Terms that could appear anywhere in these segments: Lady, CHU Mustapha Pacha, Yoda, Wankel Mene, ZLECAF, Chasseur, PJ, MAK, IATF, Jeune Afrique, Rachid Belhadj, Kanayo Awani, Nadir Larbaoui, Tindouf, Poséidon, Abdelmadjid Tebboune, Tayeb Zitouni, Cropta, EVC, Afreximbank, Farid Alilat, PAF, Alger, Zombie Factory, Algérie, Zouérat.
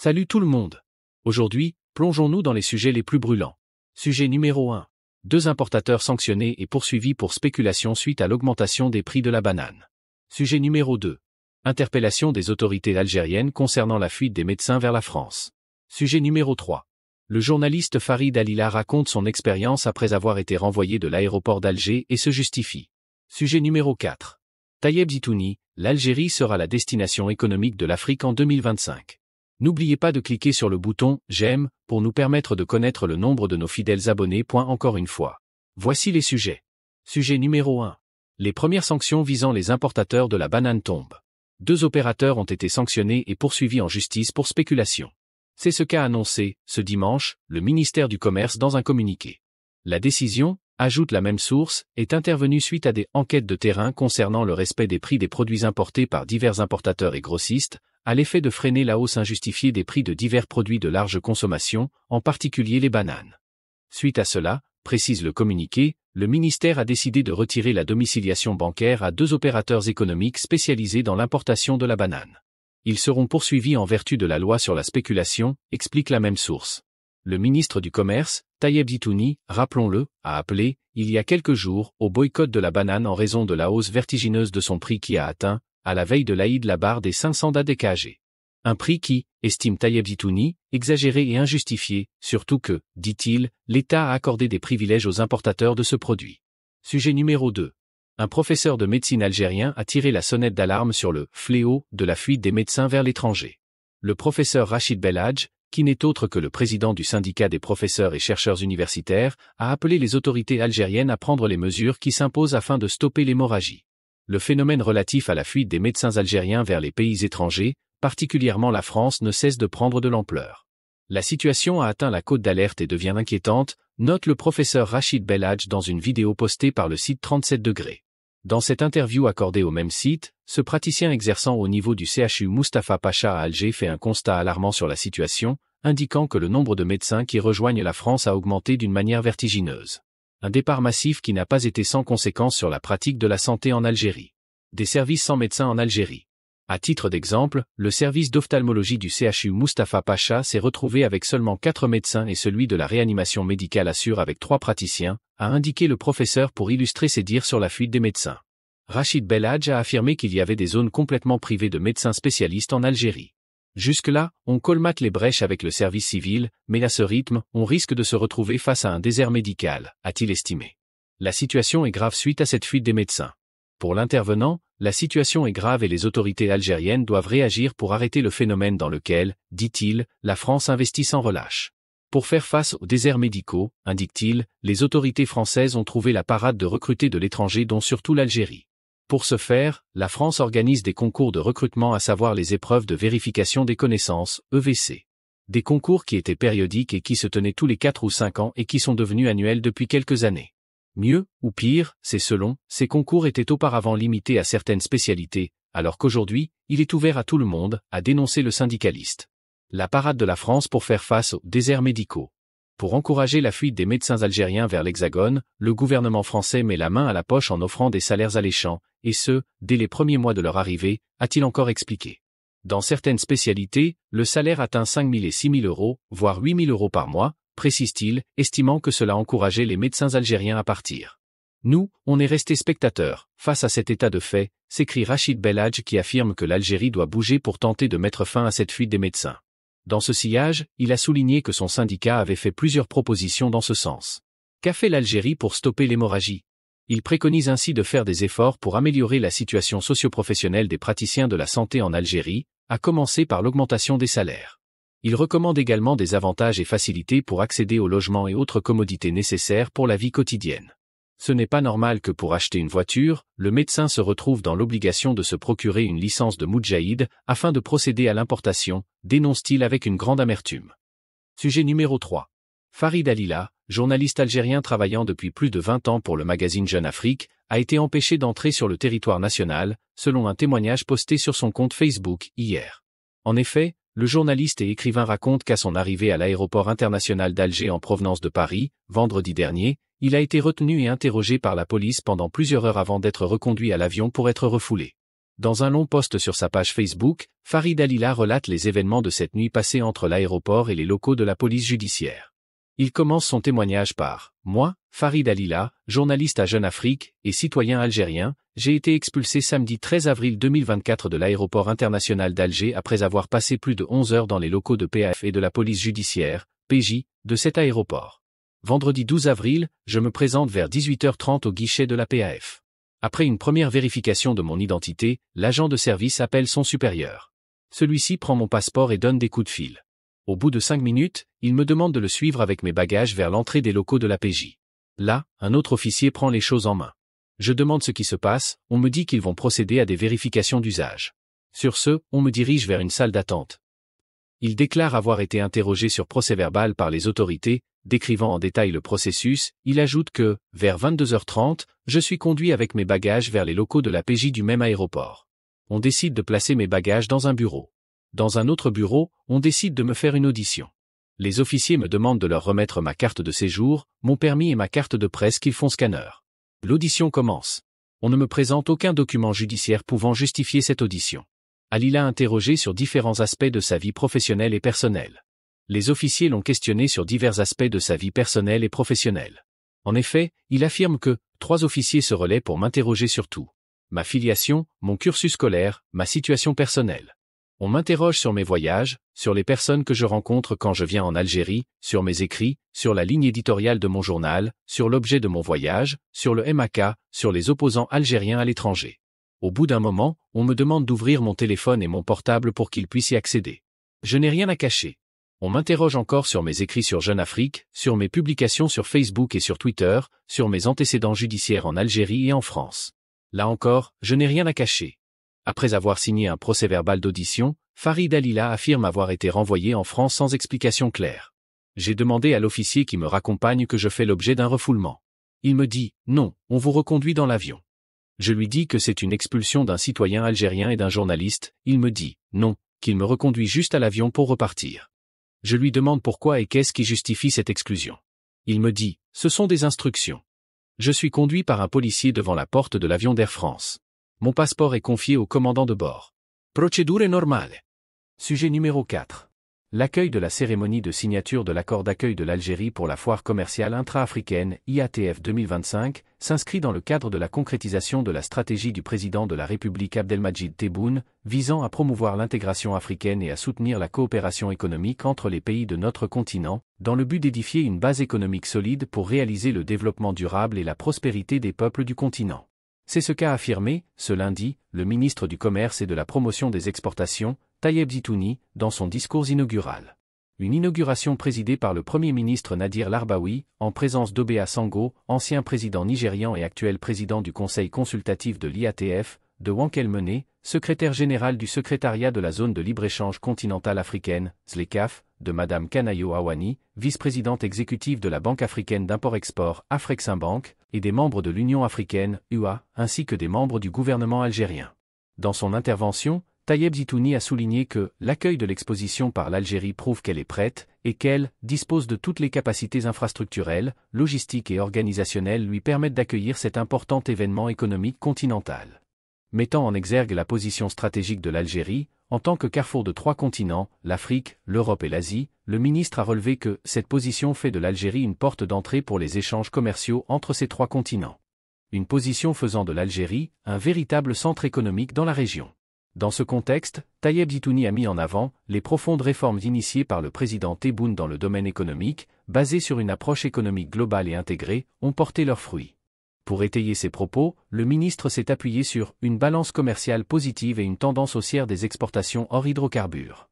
Salut tout le monde. Aujourd'hui, plongeons-nous dans les sujets les plus brûlants. Sujet numéro 1. 2 importateurs sanctionnés et poursuivis pour spéculation suite à l'augmentation des prix de la banane. Sujet numéro 2. Interpellation des autorités algériennes concernant la fuite des médecins vers la France. Sujet numéro 3. Le journaliste Farid Alilat raconte son expérience après avoir été renvoyé de l'aéroport d'Alger et se justifie. Sujet numéro 4. Tayeb Zitouni, l'Algérie sera la destination économique de l'Afrique en 2025. N'oubliez pas de cliquer sur le bouton « J'aime » pour nous permettre de connaître le nombre de nos fidèles abonnés. Encore une fois. Voici les sujets. Sujet numéro 1. Les premières sanctions visant les importateurs de la banane tombent. 2 opérateurs ont été sanctionnés et poursuivis en justice pour spéculation. C'est ce qu'a annoncé, ce dimanche, le ministère du Commerce dans un communiqué. La décision, ajoute la même source, est intervenue suite à des « enquêtes de terrain concernant le respect des prix des produits importés par divers importateurs et grossistes », à l'effet de freiner la hausse injustifiée des prix de divers produits de large consommation, en particulier les bananes. Suite à cela, précise le communiqué, le ministère a décidé de retirer la domiciliation bancaire à 2 opérateurs économiques spécialisés dans l'importation de la banane. Ils seront poursuivis en vertu de la loi sur la spéculation, explique la même source. Le ministre du Commerce, Tayeb Zitouni, rappelons-le, a appelé, il y a quelques jours, au boycott de la banane en raison de la hausse vertigineuse de son prix qui a atteint, à la veille de l'Aïd, la barre des 500 ADKG. Un prix qui, estime Tayeb Zitouni, exagéré et injustifié, surtout que, dit-il, l'État a accordé des privilèges aux importateurs de ce produit. Sujet numéro 2. Un professeur de médecine algérien a tiré la sonnette d'alarme sur le « fléau » de la fuite des médecins vers l'étranger. Le professeur Rachid Belhadj, qui n'est autre que le président du syndicat des professeurs et chercheurs universitaires, a appelé les autorités algériennes à prendre les mesures qui s'imposent afin de stopper l'hémorragie. Le phénomène relatif à la fuite des médecins algériens vers les pays étrangers, particulièrement la France, ne cesse de prendre de l'ampleur. La situation a atteint la cote d'alerte et devient inquiétante, note le professeur Rachid Belhadj dans une vidéo postée par le site 37 degrés. Dans cette interview accordée au même site, ce praticien exerçant au niveau du CHU Mustapha Pacha à Alger fait un constat alarmant sur la situation, indiquant que le nombre de médecins qui rejoignent la France a augmenté d'une manière vertigineuse. Un départ massif qui n'a pas été sans conséquence sur la pratique de la santé en Algérie. Des services sans médecins en Algérie. À titre d'exemple, le service d'ophtalmologie du CHU Mustapha Pacha s'est retrouvé avec seulement 4 médecins et celui de la réanimation médicale assure avec 3 praticiens, a indiqué le professeur pour illustrer ses dires sur la fuite des médecins. Rachid Belhadj a affirmé qu'il y avait des zones complètement privées de médecins spécialistes en Algérie. Jusque-là, on colmate les brèches avec le service civil, mais à ce rythme, on risque de se retrouver face à un désert médical, a-t-il estimé. La situation est grave suite à cette fuite des médecins. Pour l'intervenant, la situation est grave et les autorités algériennes doivent réagir pour arrêter le phénomène dans lequel, dit-il, la France investit sans relâche. Pour faire face aux déserts médicaux, indique-t-il, les autorités françaises ont trouvé la parade de recruter de l'étranger dont surtout l'Algérie. Pour ce faire, la France organise des concours de recrutement à savoir les épreuves de vérification des connaissances, EVC. Des concours qui étaient périodiques et qui se tenaient tous les 4 ou 5 ans et qui sont devenus annuels depuis quelques années. Mieux, ou pire, c'est selon, ces concours étaient auparavant limités à certaines spécialités, alors qu'aujourd'hui, il est ouvert à tout le monde, a dénoncé le syndicaliste. La parade de la France pour faire face aux déserts médicaux. Pour encourager la fuite des médecins algériens vers l'Hexagone, le gouvernement français met la main à la poche en offrant des salaires alléchants, et ce, dès les premiers mois de leur arrivée, a-t-il encore expliqué. Dans certaines spécialités, le salaire atteint 5 000 et 6 000 €, voire 8 000 € par mois, précise-t-il, estimant que cela encourageait les médecins algériens à partir. Nous, on est restés spectateurs, face à cet état de fait, s'écrit Rachid Belhadj qui affirme que l'Algérie doit bouger pour tenter de mettre fin à cette fuite des médecins. Dans ce sillage, il a souligné que son syndicat avait fait plusieurs propositions dans ce sens. Qu'a fait l'Algérie pour stopper l'hémorragie? Il préconise ainsi de faire des efforts pour améliorer la situation socio-professionnelle des praticiens de la santé en Algérie, à commencer par l'augmentation des salaires. Il recommande également des avantages et facilités pour accéder au logement et autres commodités nécessaires pour la vie quotidienne. Ce n'est pas normal que pour acheter une voiture, le médecin se retrouve dans l'obligation de se procurer une licence de moudjahid afin de procéder à l'importation, dénonce-t-il avec une grande amertume. Sujet numéro 3. Farid Alilat, journaliste algérien travaillant depuis plus de 20 ans pour le magazine Jeune Afrique, a été empêché d'entrer sur le territoire national, selon un témoignage posté sur son compte Facebook hier. En effet, le journaliste et écrivain raconte qu'à son arrivée à l'aéroport international d'Alger en provenance de Paris, vendredi dernier, il a été retenu et interrogé par la police pendant plusieurs heures avant d'être reconduit à l'avion pour être refoulé. Dans un long post sur sa page Facebook, Farid Alilat relate les événements de cette nuit passée entre l'aéroport et les locaux de la police judiciaire. Il commence son témoignage par « Moi, Farid Alilat, journaliste à Jeune Afrique et citoyen algérien, j'ai été expulsé samedi 13 avril 2024 de l'aéroport international d'Alger après avoir passé plus de 11 heures dans les locaux de PAF et de la police judiciaire, PJ, de cet aéroport. Vendredi 12 avril, je me présente vers 18h30 au guichet de la PAF. Après une première vérification de mon identité, l'agent de service appelle son supérieur. Celui-ci prend mon passeport et donne des coups de fil. Au bout de 5 minutes, il me demande de le suivre avec mes bagages vers l'entrée des locaux de la PJ. Là, un autre officier prend les choses en main. Je demande ce qui se passe, on me dit qu'ils vont procéder à des vérifications d'usage. Sur ce, on me dirige vers une salle d'attente. Il déclare avoir été interrogé sur procès-verbal par les autorités, décrivant en détail le processus, il ajoute que, vers 22h30, je suis conduit avec mes bagages vers les locaux de la PJ du même aéroport. On décide de placer mes bagages dans un bureau. Dans un autre bureau, on décide de me faire une audition. Les officiers me demandent de leur remettre ma carte de séjour, mon permis et ma carte de presse qu'ils font scanner. L'audition commence. On ne me présente aucun document judiciaire pouvant justifier cette audition. Alilat interrogé sur différents aspects de sa vie professionnelle et personnelle. Les officiers l'ont questionné sur divers aspects de sa vie personnelle et professionnelle. En effet, il affirme que 3 officiers se relaient pour m'interroger sur tout. Ma filiation, mon cursus scolaire, ma situation personnelle. On m'interroge sur mes voyages, sur les personnes que je rencontre quand je viens en Algérie, sur mes écrits, sur la ligne éditoriale de mon journal, sur l'objet de mon voyage, sur le MAK, sur les opposants algériens à l'étranger. Au bout d'un moment, on me demande d'ouvrir mon téléphone et mon portable pour qu'ils puissent y accéder. Je n'ai rien à cacher. On m'interroge encore sur mes écrits sur Jeune Afrique, sur mes publications sur Facebook et sur Twitter, sur mes antécédents judiciaires en Algérie et en France. Là encore, je n'ai rien à cacher. Après avoir signé un procès-verbal d'audition, Farid Alilat affirme avoir été renvoyé en France sans explication claire. J'ai demandé à l'officier qui me raccompagne que je fais l'objet d'un refoulement. Il me dit « Non, on vous reconduit dans l'avion ». Je lui dis que c'est une expulsion d'un citoyen algérien et d'un journaliste, il me dit « Non », qu'il me reconduit juste à l'avion pour repartir. Je lui demande pourquoi et qu'est-ce qui justifie cette exclusion. Il me dit « Ce sont des instructions. Je suis conduit par un policier devant la porte de l'avion d'Air France. Mon passeport est confié au commandant de bord. Procédure normale. » Sujet numéro 4. L'accueil de la cérémonie de signature de l'accord d'accueil de l'Algérie pour la foire commerciale intra-africaine IATF 2025 s'inscrit dans le cadre de la concrétisation de la stratégie du président de la République Abdelmadjid Tebboune visant à promouvoir l'intégration africaine et à soutenir la coopération économique entre les pays de notre continent, dans le but d'édifier une base économique solide pour réaliser le développement durable et la prospérité des peuples du continent. C'est ce qu'a affirmé, ce lundi, le ministre du Commerce et de la Promotion des Exportations, Tayeb Zitouni, dans son discours inaugural. Une inauguration présidée par le Premier ministre Nadir Larbaoui, en présence d'Obea Sango, ancien président nigérian et actuel président du Conseil consultatif de l'IATF, de Wankel Mene, secrétaire général du secrétariat de la zone de libre-échange continentale africaine, ZLECAF, de Madame Kanayo Awani, vice-présidente exécutive de la Banque africaine d'import-export, Afreximbank, et des membres de l'Union africaine, UA, ainsi que des membres du gouvernement algérien. Dans son intervention, Tayeb Zitouni a souligné que « l'accueil de l'exposition par l'Algérie prouve qu'elle est prête et qu'elle dispose de toutes les capacités infrastructurelles, logistiques et organisationnelles lui permettent d'accueillir cet important événement économique continental ». Mettant en exergue la position stratégique de l'Algérie, en tant que carrefour de 3 continents, l'Afrique, l'Europe et l'Asie, le ministre a relevé que « cette position fait de l'Algérie une porte d'entrée pour les échanges commerciaux entre ces 3 continents. Une position faisant de l'Algérie un véritable centre économique dans la région. » Dans ce contexte, Tayeb Zitouni a mis en avant les profondes réformes initiées par le président Tebboune dans le domaine économique, basées sur une approche économique globale et intégrée, ont porté leurs fruits. Pour étayer ses propos, le ministre s'est appuyé sur une balance commerciale positive et une tendance haussière des exportations hors hydrocarbures.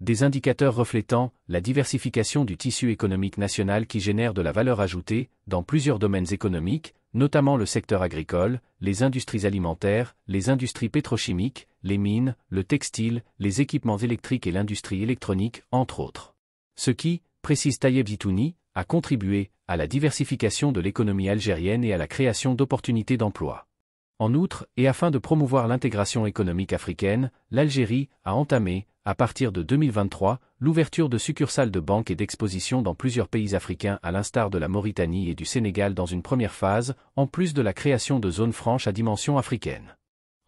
Des indicateurs reflétant la diversification du tissu économique national qui génère de la valeur ajoutée dans plusieurs domaines économiques, notamment le secteur agricole, les industries alimentaires, les industries pétrochimiques, les mines, le textile, les équipements électriques et l'industrie électronique, entre autres. Ce qui, précise Tayeb Zitouni, a contribué à la diversification de l'économie algérienne et à la création d'opportunités d'emploi. En outre, et afin de promouvoir l'intégration économique africaine, l'Algérie a entamé, à partir de 2023, l'ouverture de succursales de banques et d'expositions dans plusieurs pays africains à l'instar de la Mauritanie et du Sénégal dans une première phase, en plus de la création de zones franches à dimension africaine.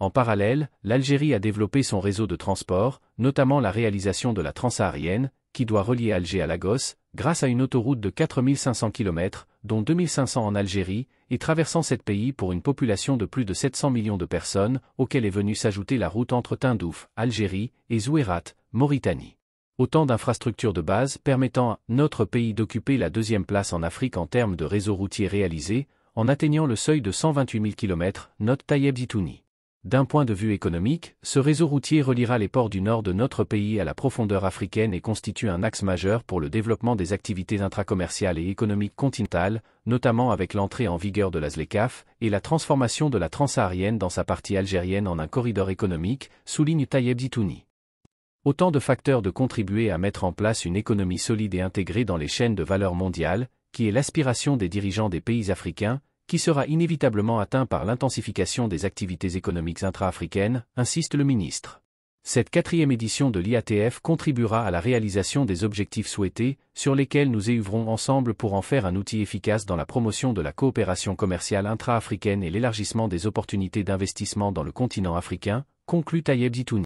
En parallèle, l'Algérie a développé son réseau de transport, notamment la réalisation de la transsaharienne, qui doit relier Alger à Lagos, grâce à une autoroute de 4500 km, dont 2500 en Algérie, et traversant 7 pays pour une population de plus de 700 millions de personnes, auquel est venue s'ajouter la route entre Tindouf, Algérie, et Zouérat, Mauritanie. Autant d'infrastructures de base permettant à notre pays d'occuper la deuxième place en Afrique en termes de réseau routier réalisé, en atteignant le seuil de 128 000 km, note Tayeb Zitouni. D'un point de vue économique, ce réseau routier reliera les ports du nord de notre pays à la profondeur africaine et constitue un axe majeur pour le développement des activités intracommerciales et économiques continentales, notamment avec l'entrée en vigueur de la ZLECAF et la transformation de la transsaharienne dans sa partie algérienne en un corridor économique, souligne Tayeb Zitouni. Autant de facteurs de contribuer à mettre en place une économie solide et intégrée dans les chaînes de valeur mondiales, qui est l'aspiration des dirigeants des pays africains, qui sera inévitablement atteint par l'intensification des activités économiques intra-africaines, insiste le ministre. Cette 4e édition de l'IATF contribuera à la réalisation des objectifs souhaités, sur lesquels nous œuvrons ensemble pour en faire un outil efficace dans la promotion de la coopération commerciale intra-africaine et l'élargissement des opportunités d'investissement dans le continent africain, conclut Tayeb Zitouni.